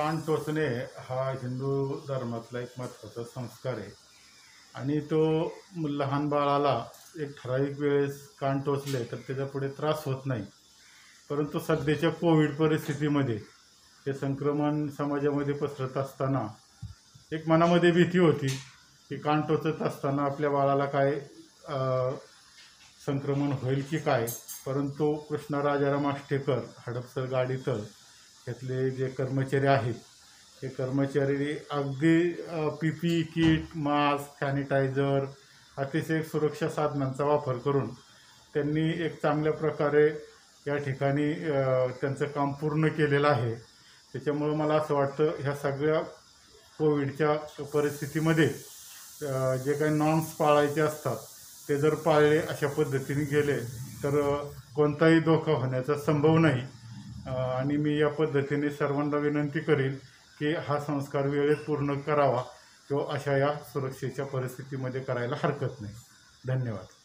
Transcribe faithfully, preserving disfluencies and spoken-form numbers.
कान टोचणे हा हिंदू धर्मातला एक महत्त्वाचा संस्कार आहे आणि तो लहान बाळाला एक ठराविक वेळेस कान टोचले तर त्याच्यापुढे त्रास होत नाही। परंतु सध्याच्या कोविड परिस्थितीमध्ये हे संक्रमण समाजामध्ये पसरत असताना एक मनामध्ये भीती होती की कान टोचत असताना आपल्या बाळाला काय संक्रमण होईल की काय। परंतु कृष्णराजाराम आष्टेकर हडपसर गाडीतळ इथले जे कर्मचारी आहेत हे कर्मचारी अगदी P P E kit, mask, sanitizer अतिशय सुरक्षा साधनांचा वापर करून त्यांनी एक चांगल्या प्रकारे या ठिकाणी त्यांचं काम पूर्ण केलेलं आहे। त्याच्यामुळे मला असं वाटतं ह्या सगळ्या कोविडच्या परिस्थितीमध्ये जे काही नॉर्म्स पाळायचे असतात ते जर पाळले अशा पद्धतीने गेले तर कोणताही धोका होण्याचा संभव नाही। आणि मी या पद्धतीने सर्वांना विनंती करेल की हा संस्कार वेळेत पूर्ण करावा, तो अशा या सुरक्षेच्या परिस्थितीमध्ये करायला हरकत नाही। धन्यवाद।